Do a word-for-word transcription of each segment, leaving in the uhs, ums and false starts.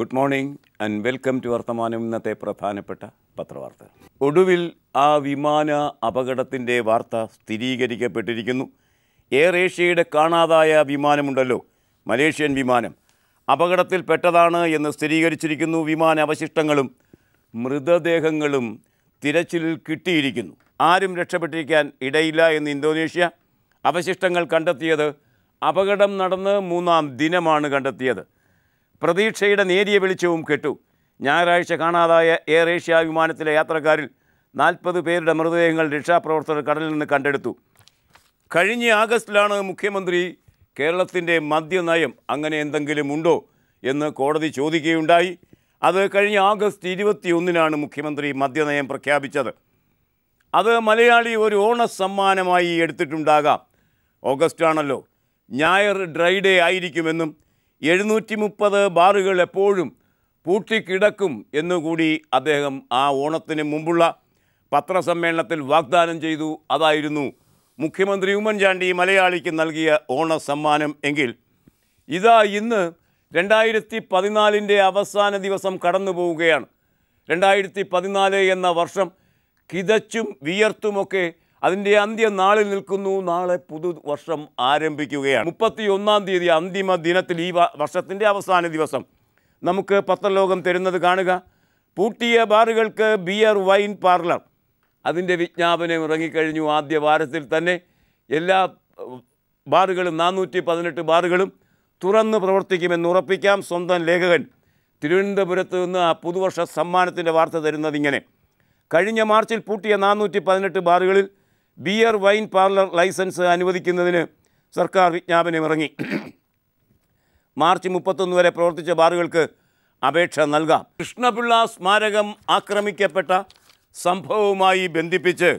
Good morning and welcome to വർത്തമാനം. ഇന്നത്തെ പ്രധാനപ്പെട്ട പത്രവാർത്ത. ഒടുവിൽ ആ വിമാന അപകടത്തിൻ്റെ വാർത്ത സ്ഥിരീകരിക്കപ്പെട്ടിരിക്കുന്നു. എയർ ഏഷ്യയുടെ കാണാതായ വിമാനമുണ്ടല്ലോ, മലേഷ്യൻ വിമാനം അപകടത്തിൽപ്പെട്ടതാണ് എന്ന് സ്ഥിരീകരിച്ചിരിക്കുന്നു. വിമാന അവശിഷ്ടങ്ങളും മൃതദേഹങ്ങളും തിരച്ചിലിൽ കിട്ടിയിരിക്കുന്നു. ആരും രക്ഷപ്പെട്ടിരിക്കാൻ ഇടയില്ല എന്ന് ഇന്തോനേഷ്യ. അവശിഷ്ടങ്ങൾ കണ്ടെത്തിയത് അപകടം നടന്ന് മൂന്നാം ദിനമാണ് കണ്ടെത്തിയത്. പ്രതീക്ഷയുടെ നേരിയ വെളിച്ചവും കെട്ടു. ഞായറാഴ്ച കാണാതായ എയർ ഏഷ്യ വിമാനത്തിലെ യാത്രക്കാരിൽ നാൽപ്പത് പേരുടെ മൃതദേഹങ്ങൾ രക്ഷാപ്രവർത്തകർ കടലിൽ നിന്ന് കണ്ടെടുത്തു. കഴിഞ്ഞ ആഗസ്റ്റിലാണ് മുഖ്യമന്ത്രി കേരളത്തിൻ്റെ മദ്യനയം അങ്ങനെ എന്തെങ്കിലും ഉണ്ടോ എന്ന് കോടതി ചോദിക്കുകയുണ്ടായി. അത് കഴിഞ്ഞ ആഗസ്റ്റ് ഇരുപത്തി ഒന്നിനാണ് മുഖ്യമന്ത്രി മദ്യനയം പ്രഖ്യാപിച്ചത്. അത് മലയാളി ഒരു ഓണസമ്മാനമായി എടുത്തിട്ടുണ്ടാകാം. ഓഗസ്റ്റ് ആണല്ലോ, ഞായർ ഡ്രൈ ഡേ ആയിരിക്കുമെന്നും എഴുന്നൂറ്റി മുപ്പത് ബാറുകൾ എപ്പോഴും പൂട്ടിക്കിടക്കും എന്നുകൂടി അദ്ദേഹം ആ ഓണത്തിന് മുമ്പുള്ള പത്രസമ്മേളനത്തിൽ വാഗ്ദാനം ചെയ്തു. അതായിരുന്നു മുഖ്യമന്ത്രി ഉമ്മൻചാണ്ടി മലയാളിക്ക് നൽകിയ ഓണസമ്മാനം എങ്കിൽ ഇതാ ഇന്ന് രണ്ടായിരത്തി പതിനാലിൻ്റെ അവസാന ദിവസം കടന്നു പോവുകയാണ്. രണ്ടായിരത്തി പതിനാല് എന്ന വർഷം കിതച്ചും വിയർത്തുമൊക്കെ അതിൻ്റെ അന്ത്യനാളിൽ നിൽക്കുന്നു. നാളെ പുതുവർഷം ആരംഭിക്കുകയാണ്. മുപ്പത്തി ഒന്നാം തീയതി അന്തിമ ദിനത്തിൽ, ഈ വർഷത്തിൻ്റെ അവസാന ദിവസം നമുക്ക് പത്രലോകം തരുന്നത് കാണുക. പൂട്ടിയ ബാറുകൾക്ക് ബിയർ വൈൻ പാർലർ, അതിൻ്റെ വിജ്ഞാപനം ഇറങ്ങിക്കഴിഞ്ഞു. ആദ്യ വാരത്തിൽ തന്നെ എല്ലാ ബാറുകളും നാനൂറ്റി പതിനെട്ട് ബാറുകളും തുറന്ന് പ്രവർത്തിക്കുമെന്ന് ഉറപ്പിക്കാം. സ്വന്തം ലേഖകൻ തിരുവനന്തപുരത്ത് നിന്ന് ആ പുതുവർഷ സമ്മാനത്തിൻ്റെ വാർത്ത തരുന്നത് ഇങ്ങനെ: കഴിഞ്ഞ മാർച്ചിൽ പൂട്ടിയ നാനൂറ്റി പതിനെട്ട് ബാറുകളിൽ ബിയർ വൈൻ പാർലർ ലൈസൻസ് അനുവദിക്കുന്നതിന് സർക്കാർ വിജ്ഞാപനം ഇറങ്ങി. മാർച്ച് മുപ്പത്തൊന്ന് വരെ പ്രവർത്തിച്ച ബാറുകൾക്ക് അപേക്ഷ നൽകാം. കൃഷ്ണപിള്ള സ്മാരകം ആക്രമിക്കപ്പെട്ട സംഭവവുമായി ബന്ധിപ്പിച്ച്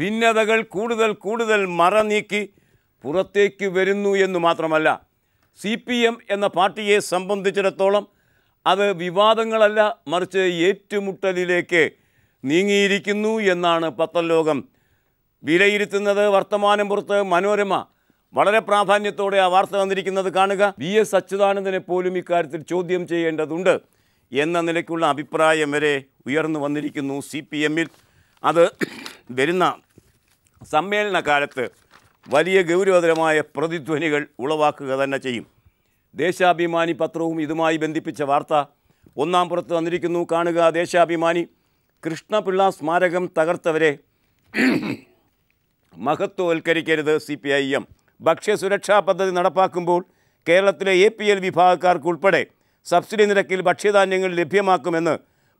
ഭിന്നതകൾ കൂടുതൽ കൂടുതൽ മറ നീക്കി പുറത്തേക്ക് വരുന്നു എന്ന് മാത്രമല്ല, സി പി എം എന്ന പാർട്ടിയെ സംബന്ധിച്ചിടത്തോളം അത് വിവാദങ്ങളല്ല മറിച്ച് ഏറ്റുമുട്ടലിലേക്ക് നീങ്ങിയിരിക്കുന്നു എന്നാണ് പത്രലോകം വിലയിരുത്തുന്നത്. വർത്തമാനം പുറത്ത് മനോരമ വളരെ പ്രാധാന്യത്തോടെ ആ വാർത്ത വന്നിരിക്കുന്നത് കാണുക. വി എസ് അച്യുതാനന്ദനെ പോലും ഇക്കാര്യത്തിൽ ചോദ്യം ചെയ്യേണ്ടതുണ്ട് എന്ന നിലയ്ക്കുള്ള അഭിപ്രായം വരെ ഉയർന്നു വന്നിരിക്കുന്നു സി പി എമ്മിൽ. അത് വരുന്ന സമ്മേളന കാലത്ത് വലിയ ഗൗരവതരമായ പ്രതിധ്വനികൾ ഉളവാക്കുക തന്നെ ചെയ്യും. ദേശാഭിമാനി പത്രവും ഇതുമായി ബന്ധിപ്പിച്ച വാർത്ത ഒന്നാം പുറത്ത് വന്നിരിക്കുന്നു കാണുക. ദേശാഭിമാനി: കൃഷ്ണപിള്ള സ്മാരകം തകർത്തവരെ മഹത്വവൽക്കരിക്കരുത് സി പി ഐ എം. ഭക്ഷ്യസുരക്ഷാ പദ്ധതി നടപ്പാക്കുമ്പോൾ കേരളത്തിലെ എ പി എൽ വിഭാഗക്കാർക്കുൾപ്പെടെ സബ്സിഡി നിരക്കിൽ ഭക്ഷ്യധാന്യങ്ങൾ ലഭ്യമാക്കുമെന്ന്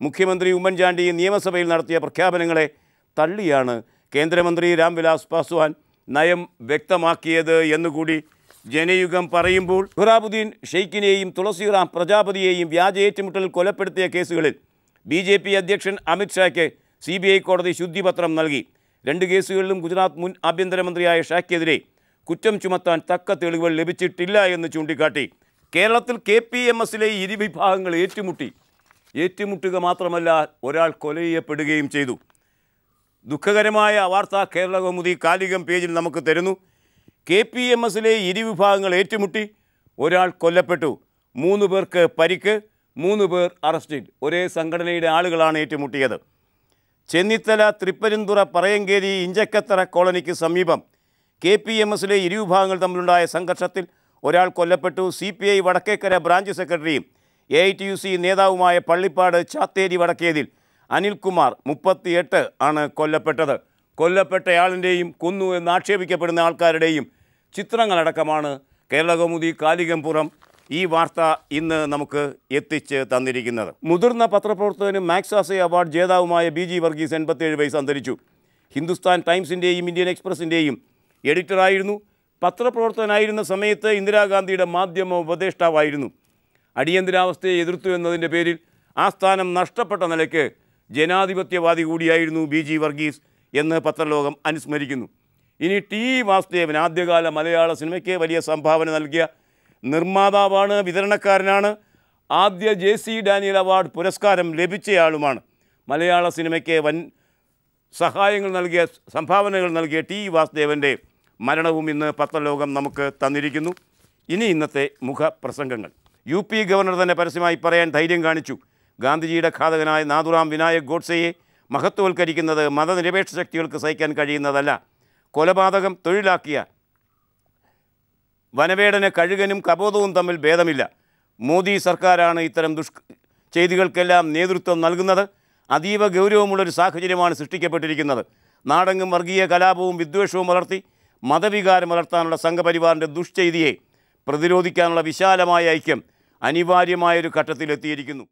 മുഖ്യമന്ത്രി ഉമ്മൻചാണ്ടി നിയമസഭയിൽ നടത്തിയ പ്രഖ്യാപനങ്ങളെ തള്ളിയാണ് കേന്ദ്രമന്ത്രി രാംവിലാസ് പാസ്വാൻ നയം വ്യക്തമാക്കിയത് എന്നുകൂടി ജനയുഗം പറയുമ്പോൾ, സുഹറാബുദ്ദീൻ ഷെയ്ഖിനെയും തുളസിറാം പ്രജാപതിയെയും വ്യാജ ഏറ്റുമുട്ടൽ കൊലപ്പെടുത്തിയ കേസുകളിൽ ബി ജെ പി അധ്യക്ഷൻ അമിത്ഷായ്ക്ക് സി ബി ഐ കോടതി ശുദ്ധിപത്രം നൽകി. രണ്ട് കേസുകളിലും ഗുജറാത്ത് മുൻ ആഭ്യന്തരമന്ത്രിയായ ഷായ്ക്കെതിരെ കുറ്റം ചുമത്താൻ തക്ക തെളിവുകൾ ലഭിച്ചിട്ടില്ല എന്ന് ചൂണ്ടിക്കാട്ടി. കേരളത്തിൽ കെ പി എം എസിലെ ഇരുവിഭാഗങ്ങൾ ഏറ്റുമുട്ടി. ഏറ്റുമുട്ടുക മാത്രമല്ല, ഒരാൾ കൊല ചെയ്യപ്പെടുകയും ചെയ്തു. ദുഃഖകരമായ വാർത്ത കേരളകൗമുദി കാലികം പേജിൽ നമുക്ക് തരുന്നു. കെ പി എം എസിലെ ഇരുവിഭാഗങ്ങൾ ഏറ്റുമുട്ടി, ഒരാൾ കൊല്ലപ്പെട്ടു, മൂന്ന് പേർക്ക് പരിക്ക്, മൂന്ന് പേർ അറസ്റ്റിൽ. ഒരേ സംഘടനയുടെ ആളുകളാണ് ഏറ്റുമുട്ടിയത്. ചെന്നിത്തല തൃപ്പരുന്തുറ പറയങ്കേരി ഇഞ്ചക്കത്തറ കോളനിക്ക് സമീപം കെ പി എം എസിലെ ഇരുവിഭാഗങ്ങൾ തമ്മിലുണ്ടായ സംഘർഷത്തിൽ ഒരാൾ കൊല്ലപ്പെട്ടു. C P I Vadakkekara branch സെക്രട്ടറിയും A I T U C നേതാവുമായ പള്ളിപ്പാട് ചാത്തേരി വടക്കേതിൽ അനിൽകുമാർ മുപ്പത്തിയെട്ട് ആണ് കൊല്ലപ്പെട്ടത്. കൊല്ലപ്പെട്ടയാളിൻ്റെയും കൊന്നു എന്ന് ആക്ഷേപിക്കപ്പെടുന്ന ആൾക്കാരുടെയും ചിത്രങ്ങളടക്കമാണ് കേരളകൗമുദി കാലികംപുറം ഈ വാർത്ത ഇന്ന് നമുക്ക് എത്തിച്ച് തന്നിരിക്കുന്നത്. മുതിർന്ന പത്രപ്രവർത്തകനും മാക്സാസെ അവാർഡ് ജേതാവുമായ ബി ജി വർഗീസ് എൺപത്തിയേഴ് വയസ്സ് അന്തരിച്ചു. ഹിന്ദുസ്ഥാൻ ടൈംസിൻ്റെയും ഇന്ത്യൻ എക്സ്പ്രസിൻ്റെയും എഡിറ്ററായിരുന്നു. പത്രപ്രവർത്തകനായിരുന്ന സമയത്ത് ഇന്ദിരാഗാന്ധിയുടെ മാധ്യമ ഉപദേഷ്ടാവായിരുന്നു. അടിയന്തരാവസ്ഥയെ എതിർത്തു എന്നതിൻ്റെ പേരിൽ ആ സ്ഥാനം നഷ്ടപ്പെട്ട നിലയ്ക്ക് ജനാധിപത്യവാദി കൂടിയായിരുന്നു ബി ജി വർഗീസ് എന്ന് പത്രലോകം അനുസ്മരിക്കുന്നു. ഇനി ടി വാസുദേവൻ, ആദ്യകാല മലയാള സിനിമയ്ക്ക് വലിയ സംഭാവന നൽകിയ നിർമ്മാതാവാണ്, വിതരണക്കാരനാണ്, ആദ്യ ജെ സി ഡാനിയൽ അവാർഡ് പുരസ്കാരം ലഭിച്ചയാളുമാണ്. മലയാള സിനിമയ്ക്ക് വൻ സഹായങ്ങൾ നൽകിയ, സംഭാവനകൾ നൽകിയ ടി വാസുദേവൻ്റെ മരണവും ഇന്ന് പത്രലോകം നമുക്ക് തന്നിരിക്കുന്നു. ഇനി ഇന്നത്തെ മുഖപ്രസംഗങ്ങൾ. യു പി ഗവർണർ തന്നെ പരസ്യമായി പറയാൻ ധൈര്യം കാണിച്ചു. ഗാന്ധിജിയുടെ ഘാതകനായ നാഥുറാം വിനായക് ഗോഡ്സെയെ മഹത്വവൽക്കരിക്കുന്നത് മതനിരപേക്ഷ ശക്തികൾക്ക് സഹിക്കാൻ കഴിയുന്നതല്ല. കൊലപാതകം തൊഴിലാക്കിയ വനവേടന് കഴുകനും കബോധവും തമ്മിൽ ഭേദമില്ല. മോദി സർക്കാരാണ് ഇത്തരം ദുഷ് ചെയ്തികൾക്കെല്ലാം നേതൃത്വം നൽകുന്നത്. അതീവ ഗൗരവമുള്ളൊരു സാഹചര്യമാണ് സൃഷ്ടിക്കപ്പെട്ടിരിക്കുന്നത്. നാടെങ്ങും വർഗീയ കലാപവും വിദ്വേഷവും വളർത്തി മതവികാരം വളർത്താനുള്ള സംഘപരിവാറിൻ്റെ ദുഷ്ചെയ്തിയെ പ്രതിരോധിക്കാനുള്ള വിശാലമായ ഐക്യം അനിവാര്യമായൊരു ഘട്ടത്തിലെത്തിയിരിക്കുന്നു.